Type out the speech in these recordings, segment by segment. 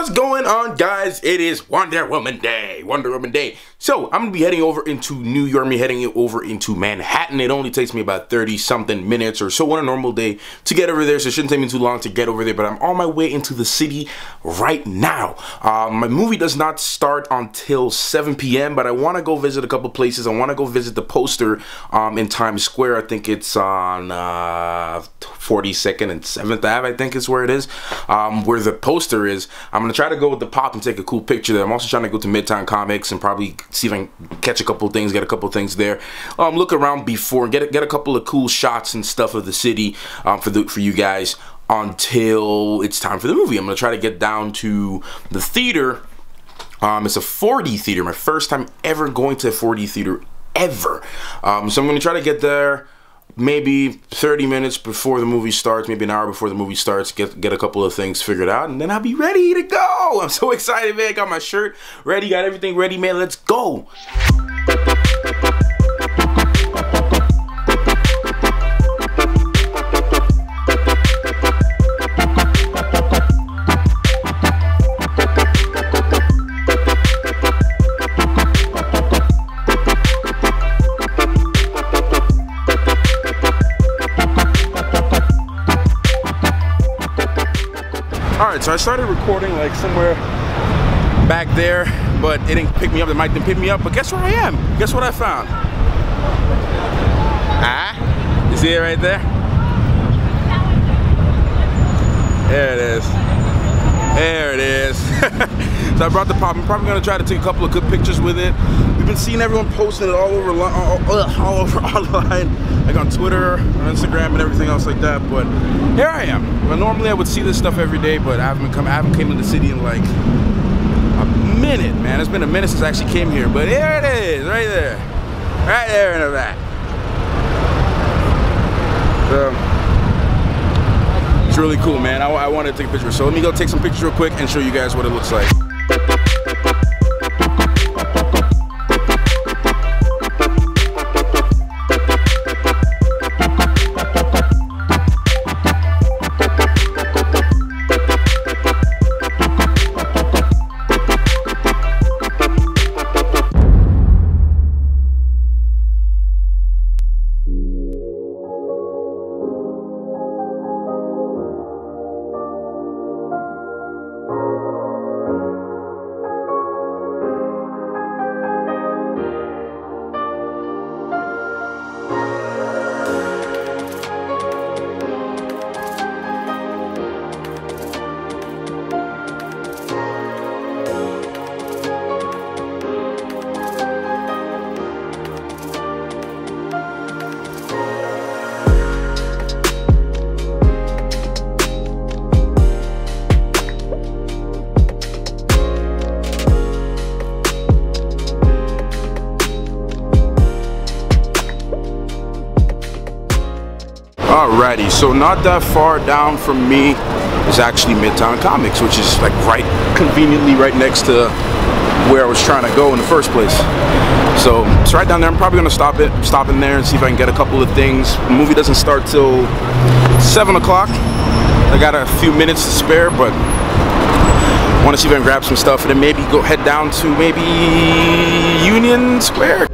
What's going on, guys? It is Wonder Woman Day. Wonder Woman Day. So I'm gonna be heading over into New York. I'm heading over into Manhattan. It only takes me about 30 something minutes or so on a normal day to get over there, so it shouldn't take me too long to get over there. But I'm on my way into the city right now. My movie does not start until 7 p.m. but I want to go visit a couple places. I want to go visit the poster in Times Square. I think it's on 42nd and 7th Ave, I think is where it is, where the poster is. I'm gonna try to go with the pop and take a cool picture there. I'm also trying to go to Midtown Comics and probably see if I can catch a couple things, get a couple things there. Look around before, get a couple of cool shots and stuff of the city for you guys until it's time for the movie. I'm gonna try to get down to the theater. It's a 4D theater. My first time ever going to a 4D theater ever. So I'm gonna try to get there maybe 30 minutes before the movie starts, maybe an hour before the movie starts, get a couple of things figured out, and then I'll be ready to go. I'm so excited, man. I got my shirt ready, got everything ready, man. Let's go. Alright, so I started recording like somewhere back there, but it didn't pick me up, the mic didn't pick me up, but guess where I am? Guess what I found? Ah? You see it right there? There it is. There it is. So I brought the pop. I'm probably going to try to take a couple of good pictures with it. We've been seeing everyone posting it all over online, like on Twitter, on Instagram, and everything else like that. But here I am. Well, normally I would see this stuff every day, but I haven't come into the city in like a minute, man. It's been a minute since I actually came here. But here it is, right there. Right there in the back. So it's really cool, man. I wanted to take a picture, so let me go take some pictures real quick and show you guys what it looks like. Alrighty, so not that far down from me is actually Midtown Comics, which is like conveniently right next to where I was trying to go in the first place. So it's right down there. I'm probably gonna stop in there and see if I can get a couple of things. The movie doesn't start till 7 o'clock. I got a few minutes to spare, but I want to see if I can grab some stuff and then maybe go head down to maybe Union Square.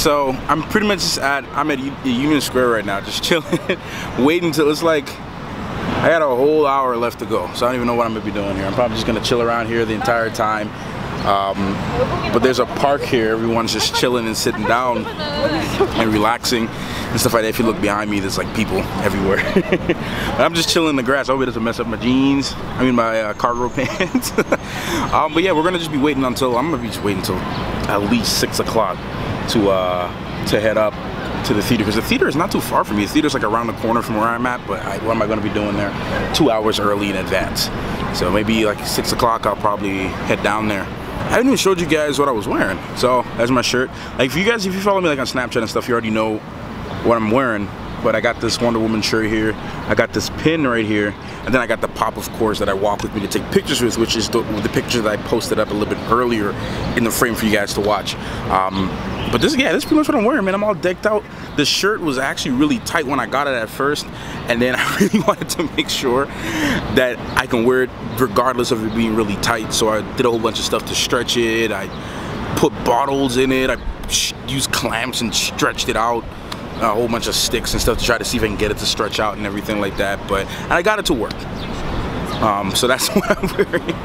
So I'm pretty much just I'm at Union Square right now, just chilling, waiting till it's like, I got a whole hour left to go. So I don't even know what I'm gonna be doing here. I'm probably just gonna chill around here the entire time. But there's a park here, everyone's just chilling and sitting down and relaxing and stuff like that. If you look behind me, there's like people everywhere. But I'm just chilling in the grass. I hope it doesn't mess up my jeans, I mean my cargo pants. But yeah, we're gonna just be waiting until, I'm gonna be just waiting until at least 6 o'clock to head up to the theater, because the theater is not too far from me. The theater's like around the corner from where I'm at, but what am I gonna be doing there? 2 hours early in advance. So maybe like 6 o'clock, I'll probably head down there. I haven't even showed you guys what I was wearing. So that's my shirt. Like, for you guys, if you follow me like on Snapchat and stuff, you already know what I'm wearing. But I got this Wonder Woman shirt here, I got this pin right here, and then I got the pop, of course, that I walk with me to take pictures with, which is the picture that I posted up a little bit earlier in the frame for you guys to watch. But this, yeah, this is pretty much what I'm wearing, man. I'm all decked out. The shirt was actually really tight when I got it at first, and then I really wanted to make sure that I can wear it regardless of it being really tight. So I did a whole bunch of stuff to stretch it. I put bottles in it. I used clamps and stretched it out. A whole bunch of sticks and stuff to try to see if I can get it to stretch out and everything like that. But and I got it to work. So that's what I'm wearing.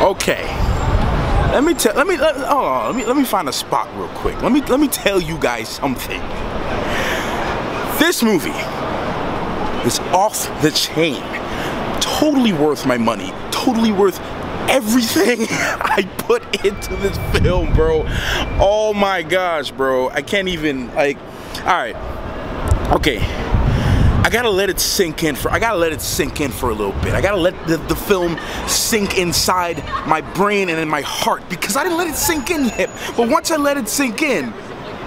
Okay. Let me find a spot real quick. Let me tell you guys something. This movie is off the chain. Totally worth my money. Totally worth everything I put into this film, bro. Oh my gosh, bro. I can't even, like, all right. Okay. I gotta let it sink in for a little bit. I gotta let the film sink inside my brain and in my heart, because I didn't let it sink in yet. But once I let it sink in,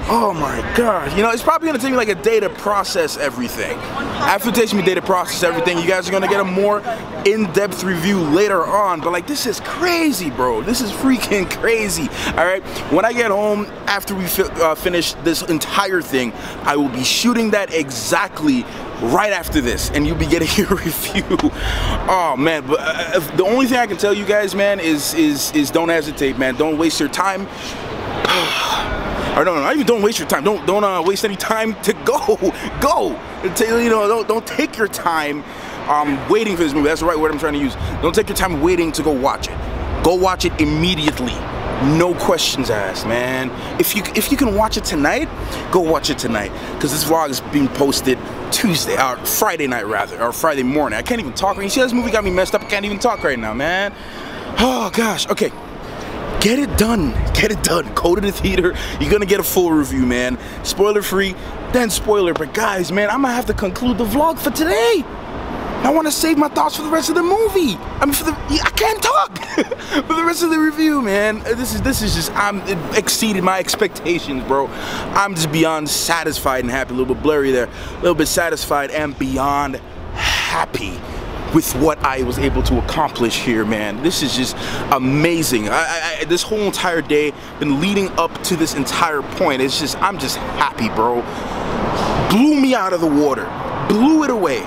oh my god, you know, it's probably gonna take me like a day to process everything. After it takes me a day to process everything, you guys are gonna get a more in-depth review later on. But like, this is crazy, bro. This is freaking crazy. All right, when I get home after we finish this entire thing, I will be shooting that exactly right after this, and you'll be getting your review. Oh man, but the only thing I can tell you guys, man, is don't hesitate, man. Don't waste your time. Or no, not even don't waste your time. Don't waste any time to go. Go. You know, don't take your time waiting for this movie. That's the right word I'm trying to use. Don't take your time waiting to go watch it. Go watch it immediately. No questions asked, man. If you can watch it tonight, go watch it tonight. Because this vlog is being posted Tuesday, or Friday night rather, or Friday morning. I can't even talk. You see, this movie got me messed up. I can't even talk right now, man. Oh gosh. Okay. Get it done. Get it done. Go to the theater. You're gonna get a full review, man. Spoiler free, then spoiler. But guys, man, I'm gonna have to conclude the vlog for today. I want to save my thoughts for the rest of the movie. I mean, I can't talk for the rest of the review, man. This is just, it exceeded my expectations, bro. I'm just beyond satisfied and happy. A little bit blurry there. A little bit satisfied and beyond happy with what I was able to accomplish here, man. This is just amazing. I this whole entire day, been leading up to this entire point. It's just, I'm just happy, bro. Blew me out of the water. Blew it away.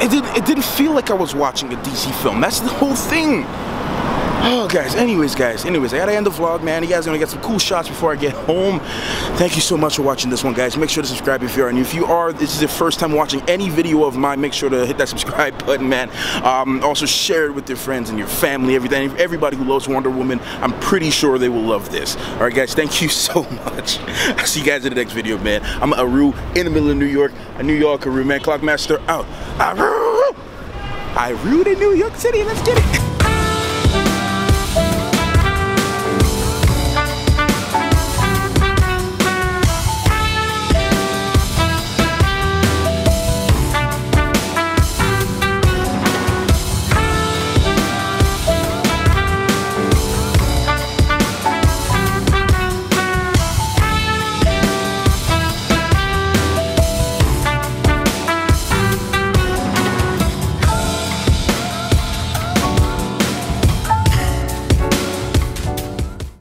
It didn't feel like I was watching a DC film. That's the whole thing. Oh, guys, anyways, I gotta end the vlog, man. You guys are gonna get some cool shots before I get home. Thank you so much for watching this one, guys. Make sure to subscribe if you are. And if you are, this is your first time watching any video of mine, make sure to hit that subscribe button, man. Also, share it with your friends and your family, everything. Everybody who loves Wonder Woman, I'm pretty sure they will love this. All right, guys, thank you so much. I'll see you guys in the next video, man. I'm Aru in the middle of New York, a New Yorker, man. Clockmaster out. Aru in New York City. Let's get it.